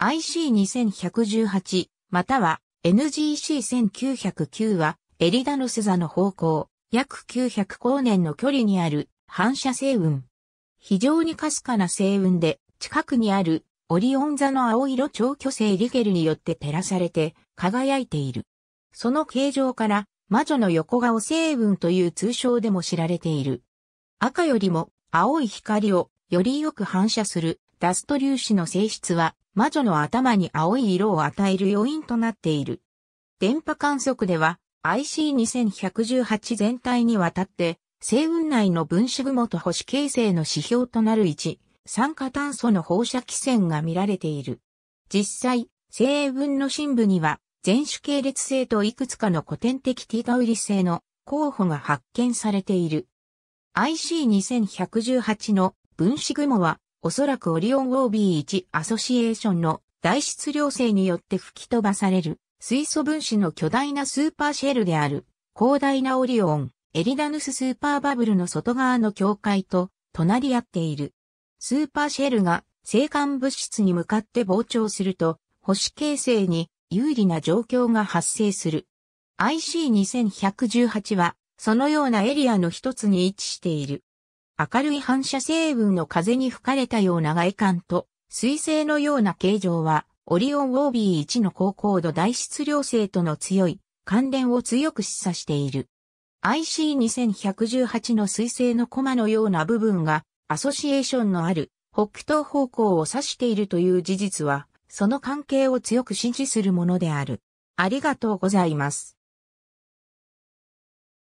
IC2118 または NGC1909 はエリダのス座の方向約900光年の距離にある反射星雲。非常にかすかな星雲で近くにあるオリオン座の青色超巨星リゲルによって照らされて輝いている。その形状から魔女の横顔星雲という通称でも知られている。赤よりも青い光をよりよく反射するダスト粒子の性質は魔女の頭に青い色を与える要因となっている。電波観測では IC2118 全体にわたって星雲内の分子雲と星形成の指標となる1、酸化炭素の放射基線が見られている。実際、星雲の深部には全種系列星といくつかの古典的ティタウリス星の候補が発見されている。IC2118 の分子雲はおそらくオリオン OB1 アソシエーションの大質量性によって吹き飛ばされる水素分子の巨大なスーパーシェルである広大なオリオン。エリダヌススーパーバブルの外側の境界と隣り合っている。スーパーシェルが星間物質に向かって膨張すると星形成に有利な状況が発生する。IC2118 はそのようなエリアの一つに位置している。明るい反射星雲の風に吹かれたような外観と彗星のような形状はオリオン OB1 の高高度大質量性との強い関連を強く示唆している。IC2118 の彗星のコマのような部分がアソシエーションのある北東方向を指しているという事実はその関係を強く支持するものである。ありがとうございます。